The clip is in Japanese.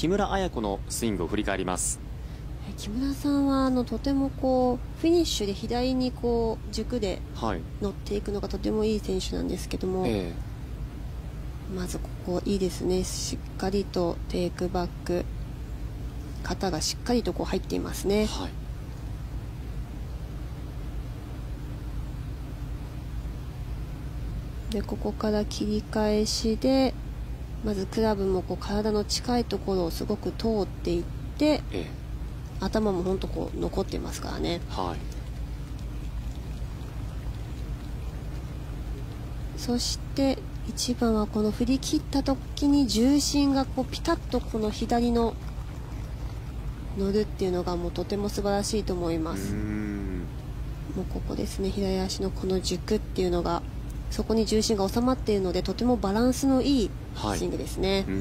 木村彩子のスイングを振り返ります。木村さんはとてもフィニッシュで左に軸で乗っていくのがとてもいい選手なんですけども、まずここいいですね。しっかりとテイクバック肩がしっかりと入っていますね。はい、でここから切り返しでまずクラブも体の近いところをすごく通っていって、頭も本当残っていますからね。はい、そして1番はこの振り切った時に重心がピタッとこの左の乗るっていうのがもうとても素晴らしいと思います。もうここですね、左足のこの軸っていうのがそこに重心が収まっているのでとてもバランスのいいスイングですね。はい、